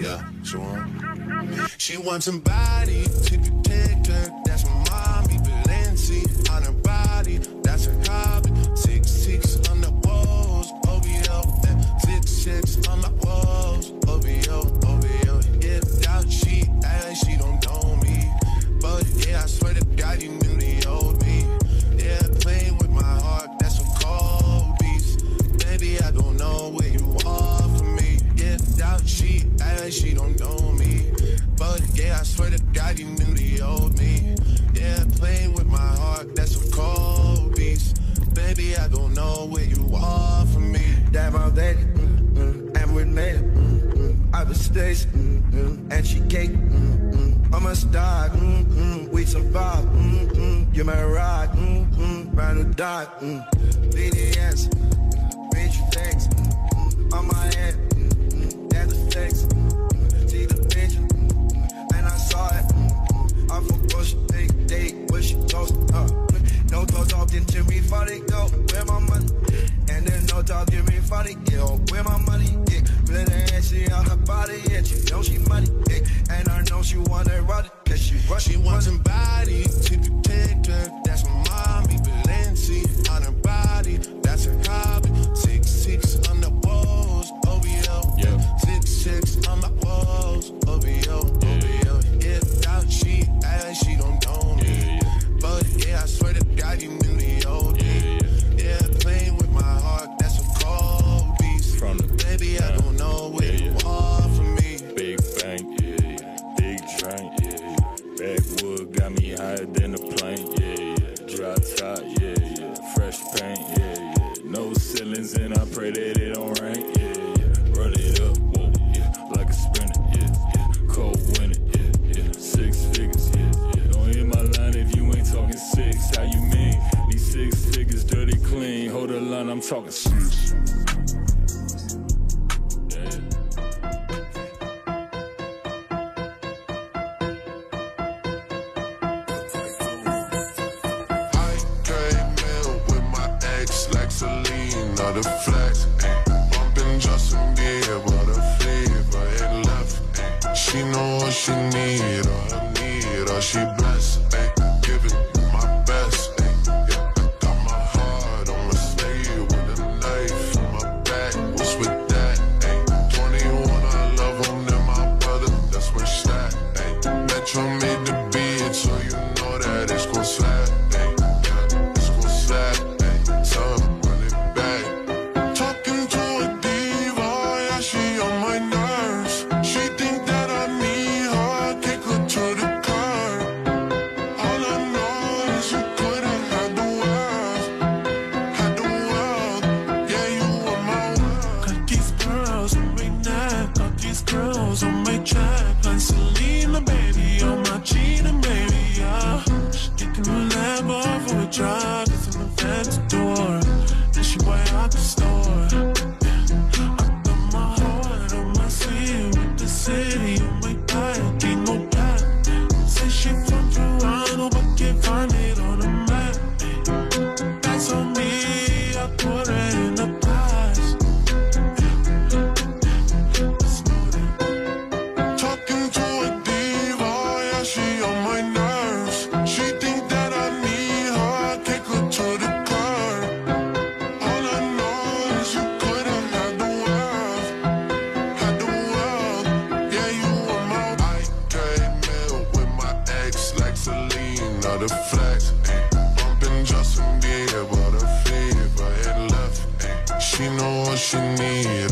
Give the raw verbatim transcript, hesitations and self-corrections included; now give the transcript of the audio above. yeah, she want. She wants somebody to protect her. That's my mommy, Balenci on her body. That's her hobby. Six six on the walls, O V O. Six six on my walls, O V O, O V O. If doubt she asked, she don't know me, but yeah, I swear to God, you knew the old me. Yeah, playing with my heart, that's a cold beast. Baby, I don't know where you are for me. If doubt she asked, she don't know me, but yeah, I swear to God, you knew the old me. Yeah, playing with my heart, that's a cold beast. Baby, I don't know where you are for me. Damn, I'm that, mm, mm, and we made it. Mm, mm, I was stays, mm, mm, and she cake. Mm, mm, I'm a star, mm, mm, we survive. Mm, mm, you're my rock, mm, mm, brand new dog. Mm. B D S, bitch, thanks. Mm, mm, on my head, mm, mm, that's the text. Mm, see the picture, mm, and I saw it. Mm, mm, I forgot she big day, but she toast up. No thoughts often to me for they go, where my money? And then no thoughts give me for they go, where my money? Yeah. Let her hand see on her body, and she know she money. Yeah. And I know she wanna run it, cause she rush. She wants somebody to protect her. That's my mommy, Balenci on her body. That's her hobby. Six six on the walls, O V O. Yeah. Six six on my walls, O V O. O V O. If doubt she asked, she don't know me. Yeah. But yeah, I swear to God, you knew the old me. Yeah, playing with my heart, that's a cold beast. From the baby, yeah. I don't know where yeah, you yeah. are for me. Big bang, yeah, yeah. Big drink, yeah, yeah. Backwood got me higher than the plank, yeah, yeah. Dry top, yeah, yeah. Fresh paint, yeah, yeah. No ceilings, and I pray that it don't rain, yeah, yeah. Run it up, whoa, yeah. Like a sprinter, yeah, yeah. Cold winter, yeah, yeah. Six figures, yeah, yeah. Don't hit my line if you ain't talking six, how you mean? These six figures dirty clean, hold the line, I'm talking six. I came in with my ex like Selena, the flex, bumping Justin Bieber, the flavor, it left. She know what she need, or I need her, she blessed. She know what she need.